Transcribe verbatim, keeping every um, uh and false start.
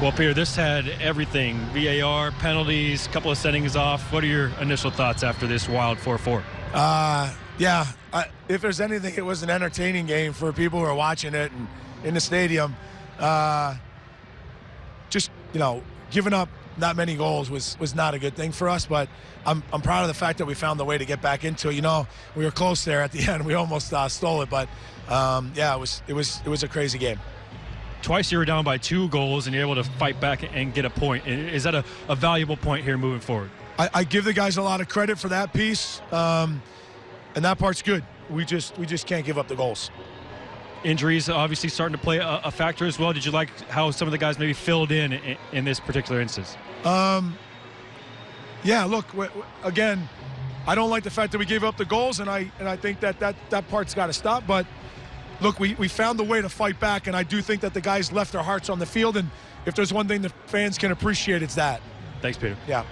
Well, Peter, this had everything, V A R, penalties, couple of settings off. What are your initial thoughts after this wild four four? Uh, yeah, I, if there's anything, it was an entertaining game for people who are watching it and in the stadium. Uh, just, you know, giving up not many goals was, was not a good thing for us, but I'm, I'm proud of the fact that we found the way to get back into it. You know, we were close there at the end. We almost uh, stole it, but, um, yeah, it was, it, was, it was a crazy game. Twice you were down by two goals and you're able to fight back and get a point. Is that a, a valuable point here moving forward? I, I give the guys a lot of credit for that piece, um, and that part's good. We just we just can't give up the goals. Injuries obviously starting to play a, a factor as well. Did you like how some of the guys maybe filled in in, in this particular instance? Um, yeah, look, w w again, I don't like the fact that we gave up the goals, and I and I think that that, that part's got to stop, but look, we, we found the way to fight back, and I do think that the guys left their hearts on the field, and if there's one thing the fans can appreciate, it's that. Thanks, Peter. Yeah.